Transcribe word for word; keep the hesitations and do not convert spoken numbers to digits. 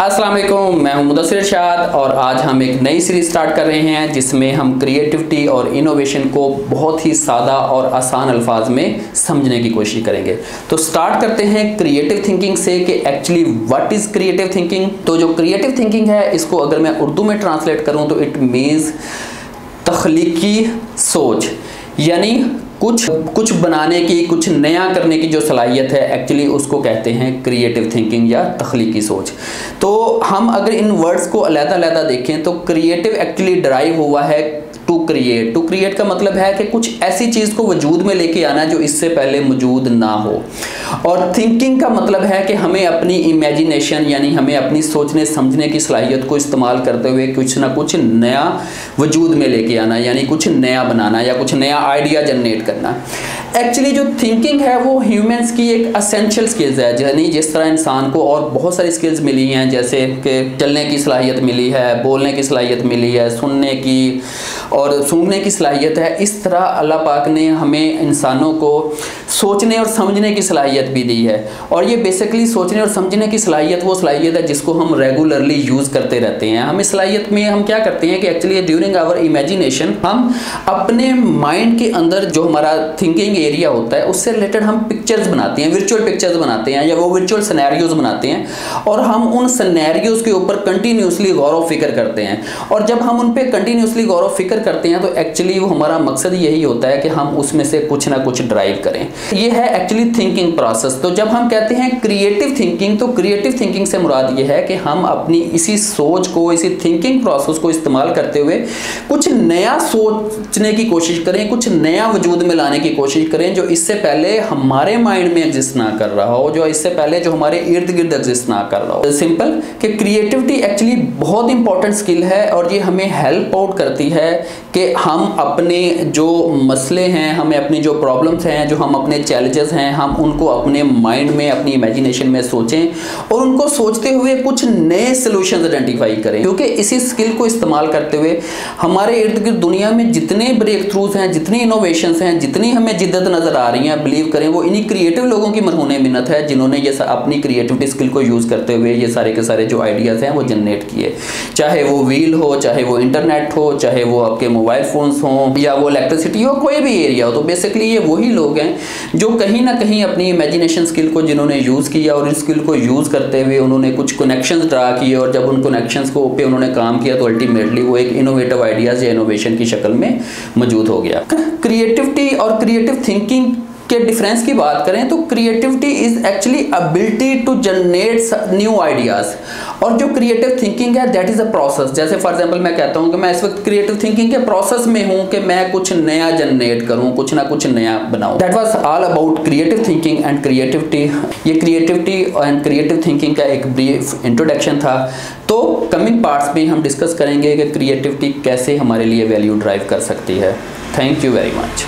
अस्सलाम वालेकुम, मैं हूं मुद्दसिर इरशाद और आज हम एक नई सीरीज़ स्टार्ट कर रहे हैं जिसमें हम क्रिएटिविटी और इनोवेशन को बहुत ही सादा और आसान अल्फाज में समझने की कोशिश करेंगे। तो स्टार्ट करते हैं क्रिएटिव थिंकिंग से कि actually what is creative thinking. तो जो क्रिएटिव थिंकिंग है इसको अगर मैं उर्दू में ट्रांसलेट करूँ तो इट मीन्स तख्लीकी सोच, यानी कुछ कुछ बनाने की, कुछ नया करने की जो सलाहियत है एक्चुअली उसको कहते हैं क्रिएटिव थिंकिंग या तख्लीकी सोच। तो हम अगर इन वर्ड्स को अलग अलग देखें तो क्रिएटिव एक्चुअली डराइव हुआ है टू क्रिएट। टू क्रिएट का मतलब है कि कुछ ऐसी चीज़ को वजूद में लेके आना जो इससे पहले मौजूद ना हो, और थिंकिंग का मतलब है कि हमें अपनी इमेजिनेशन यानी हमें अपनी सोचने समझने की सलाहियत को इस्तेमाल करते हुए कुछ ना कुछ नया वजूद में लेके आना, यानी कुछ नया बनाना या कुछ नया आइडिया जनरेट करना। एक्चुअली जो थिंकिंग है वो ह्यूमंस की एक असेंशियल स्किल्स है, यानी जिस तरह इंसान को और बहुत सारी स्किल्स मिली हैं जैसे कि चलने की सलाहियत मिली है, बोलने की सलाहियत मिली है, सुनने की और सूंघने की सलाहियत है, इस तरह अल्लाह पाक ने हमें इंसानों को सोचने और समझने की सलाहियत भी दी है। और ये बेसिकली सोचने और समझने की सलाहियत वो सलाहियत है जिसको हम रेगुलरली यूज़ करते रहते हैं। हम इस सलाहियत में हम क्या करते हैं कि एक्चुअली ड्यूरिंग आवर इमेजिनेशन हम अपने माइंड के अंदर जो हमारा थिंकिंग एरिया होता है उससे रिलेटेड हम पिक्चर्स बनाते हैं, वर्चुअल पिक्चर्स बनाते हैं या वो वर्चुअल सिनेरियोज़ बनाते हैं, और हम उन सिनेरियोज़ के ऊपर कंटिन्यूसली गौर व फिक्र करते हैं। और जब हम उन पर कंटिन्यूसली गौर व फिक्र करते हैं तो एक्चुअली वो हमारा मकसद यही होता है कि हम उसमें से कुछ ना कुछ ड्राइव करें। ये है एक्चुअली थिंकिंग प्रोसेस। तो जब हम कहते हैं क्रिएटिव थिंकिंग तो क्रिएटिव थिंकिंग से मुराद ये है कि हम अपनी इसी सोच को, इसी थिंकिंग प्रोसेस को इस्तेमाल करते हुए कुछ नया सोचने की कोशिश करें, कुछ नया वजूद में लाने की कोशिश करें जो इससे पहले हमारे माइंड में एग्जिस्ट ना कर रहा हो, जो इससे पहले जो हमारे इर्द गिर्द एग्जिस्ट ना कर रहा हो। सिंपल कि क्रिएटिविटी एक्चुअली बहुत इंपॉर्टेंट स्किल है और ये हमें हेल्प आउट करती है कि हम अपने जो मसले हैं, हमें अपनी जो प्रॉब्लम्स हैं, जो हम अपने चैलेंजेस हैं, हम उनको अपने माइंड में, अपनी इमेजिनेशन में सोचें और उनको सोचते हुए कुछ नए सॉल्यूशंस आइडेंटिफाई करें, क्योंकि इसी स्किल को इस्तेमाल करते हुए हमारे इर्द गिर्द दुनिया में जितने ब्रेक थ्रूज हैं, जितनी इनोवेशंस हैं, जितनी हमें जिद्दत नज़र आ रही हैं, बिलीव करें वो इन्हीं क्रिएटिव लोगों की मनहूने मिन्नत है जिन्होंने ये अपनी क्रिएटिविटी स्किल को यूज़ करते हुए ये सारे के सारे जो आइडियाज़ हैं वो जनरेट किए। चाहे वो व्हील हो, चाहे वो इंटरनेट हो, चाहे वो आपके मोबाइल फोन्स हो या वो इलेक्ट्रिसिटी हो, कोई भी एरिया हो। तो बेसिकली ये वही लोग हैं जो कहीं ना कहीं अपनी इमेजिनेशन स्किल को जिन्होंने यूज़ किया और इस स्किल को यूज़ करते हुए उन्होंने कुछ कनेक्शंस ड्रा किए, और जब उन कनेक्शंस को पे उन्होंने काम किया तो अल्टीमेटली वो एक इनोवेटिव आइडियाज़ या इनोवेशन की शक्ल में मौजूद हो गया। क्रिएटिविटी और क्रिएटिव थिंकिंग के डिफरेंस की बात करें तो creativity is actually ability to generate new ideas, और जो क्रिएटिव थिंकिंग है दैट इज़ अ प्रोसेस। जैसे फॉर एग्जांपल मैं कहता हूँ कि मैं इस वक्त क्रिएटिव थिंकिंग के प्रोसेस में हूँ कि मैं कुछ नया जनरेट करूँ, कुछ ना कुछ नया बनाऊँ। That was all about creative thinking and creativity. ये क्रिएटिविटी एंड क्रिएटिव थिंकिंग का एक ब्रीफ इंट्रोडक्शन था। तो कमिंग पार्ट्स में हम डिस्कस करेंगे कि क्रिएटिविटी कैसे हमारे लिए वैल्यू ड्राइव कर सकती है। Thank you very much.